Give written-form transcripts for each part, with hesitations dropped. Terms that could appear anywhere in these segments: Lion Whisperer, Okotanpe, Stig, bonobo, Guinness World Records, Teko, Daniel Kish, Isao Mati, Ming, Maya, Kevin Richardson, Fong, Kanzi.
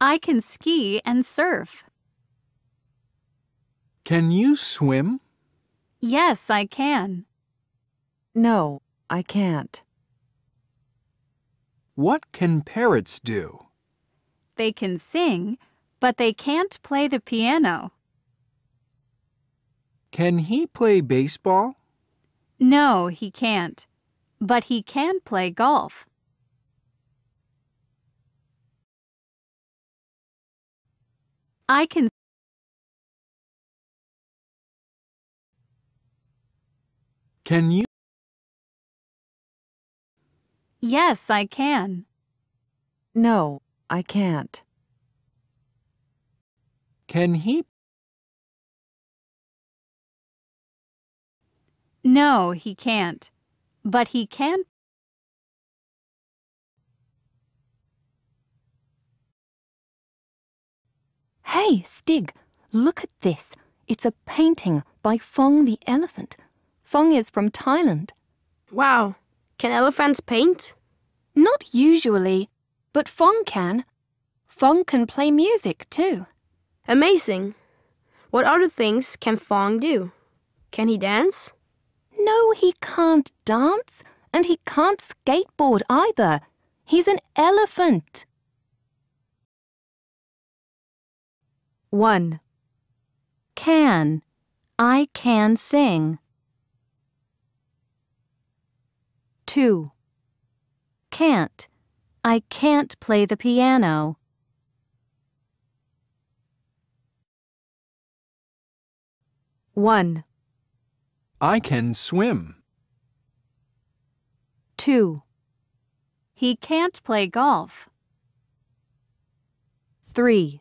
I can ski and surf. Can you swim? Yes, I can. No, I can't. What can parrots do? They can sing, but they can't play the piano. Can he play baseball? No, he can't. But he can play golf. I can. Can you? Yes, I can. No, I can't. Can he? No, he can't. But he can. Hey, Stig, look at this. It's a painting by Fong the elephant. Fong is from Thailand. Wow, can elephants paint? Not usually, but Fong can. Fong can play music too. Amazing. What other things can Fong do? Can he dance? No, he can't dance, and he can't skateboard either. He's an elephant. 1. Can. I can sing. 2. Can't. I can't play the piano. 1. I can swim. 2. He can't play golf. 3.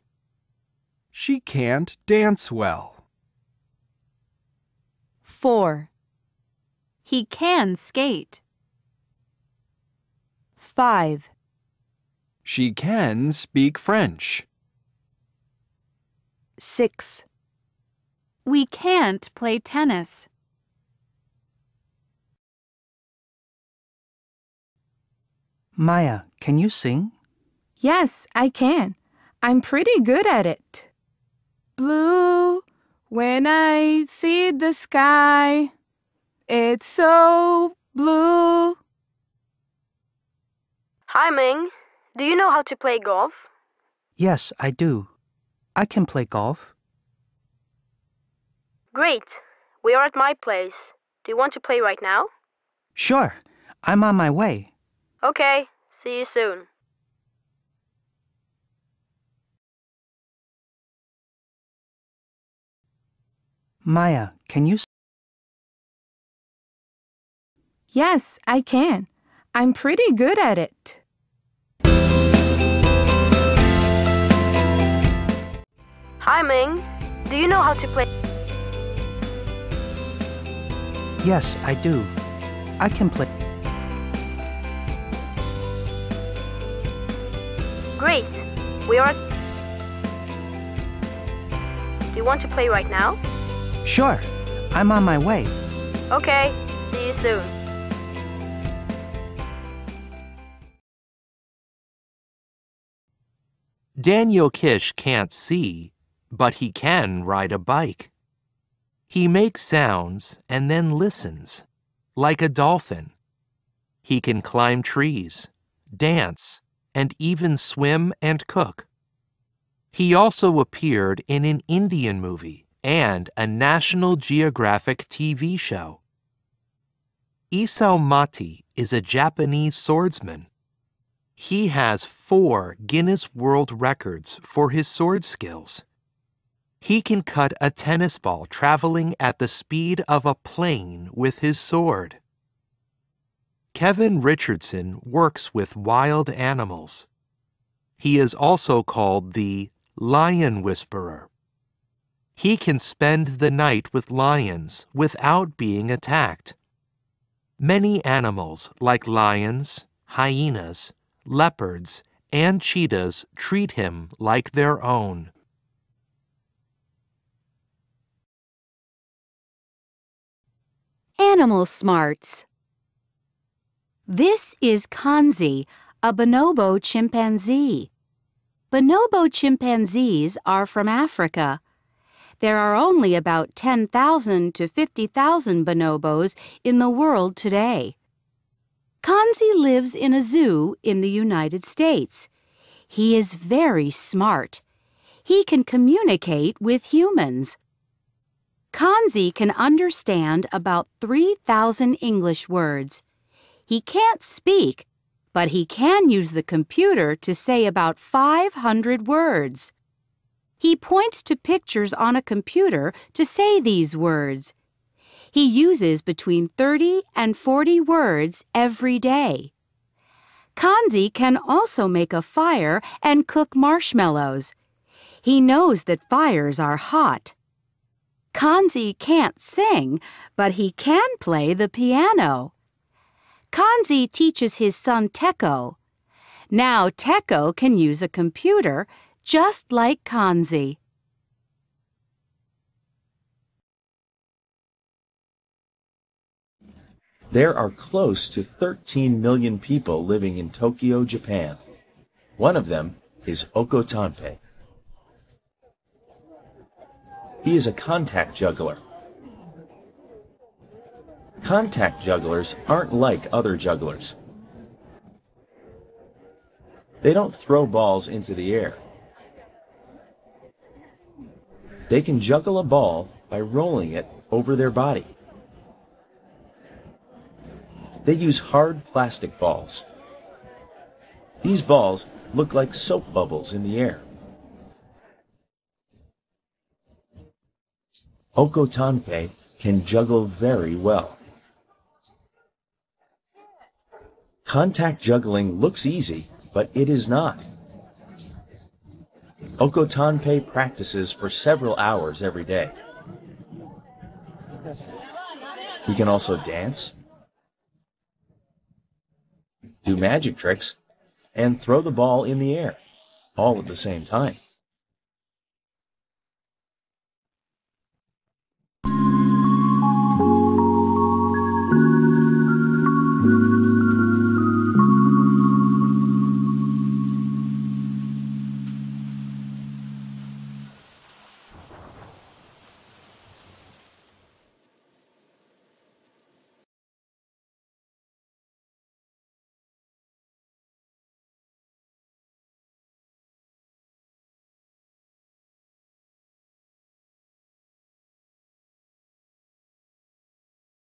She can't dance well. 4. He can skate. 5. She can speak French. 6. We can't play tennis. 7. Maya, can you sing? Yes, I can. I'm pretty good at it. Blue, when I see the sky, it's so blue. Hi, Ming. Do you know how to play golf? Yes, I do. I can play golf. Great. We are at my place. Do you want to play right now? Sure. I'm on my way. Okay, see you soon. Maya, can you? Yes, I can. I'm pretty good at it. Hi, Ming. Do you know how to play? Yes, I do. I can play. Great. We are. Do you want to play right now? Sure. I'm on my way. Okay. See you soon. Daniel Kish can't see, but he can ride a bike. He makes sounds and then listens, like a dolphin. He can climb trees, dance, and even swim and cook. He also appeared in an Indian movie and a National Geographic TV show. Isao Mati is a Japanese swordsman. He has 4 Guinness World Records for his sword skills. He can cut a tennis ball traveling at the speed of a plane with his sword. Kevin Richardson works with wild animals. He is also called the Lion Whisperer. He can spend the night with lions without being attacked. Many animals, like lions, hyenas, leopards, and cheetahs, treat him like their own. Animal smarts. This is Kanzi, a bonobo chimpanzee. Bonobo chimpanzees are from Africa. There are only about 10,000 to 50,000 bonobos in the world today. Kanzi lives in a zoo in the United States. He is very smart. He can communicate with humans. Kanzi can understand about 3,000 English words. He can't speak, but he can use the computer to say about 500 words. He points to pictures on a computer to say these words. He uses between 30 and 40 words every day. Kanzi can also make a fire and cook marshmallows. He knows that fires are hot. Kanzi can't sing, but he can play the piano. Kanzi teaches his son Teko. Now Teko can use a computer just like Kanzi. There are close to 13 million people living in Tokyo, Japan. One of them is Okotanpe. He is a contact juggler. Contact jugglers aren't like other jugglers. They don't throw balls into the air. They can juggle a ball by rolling it over their body. They use hard plastic balls. These balls look like soap bubbles in the air. Okotanpe can juggle very well. Contact juggling looks easy, but it is not. Okotanpe practices for several hours every day. He can also dance, do magic tricks, and throw the ball in the air, all at the same time.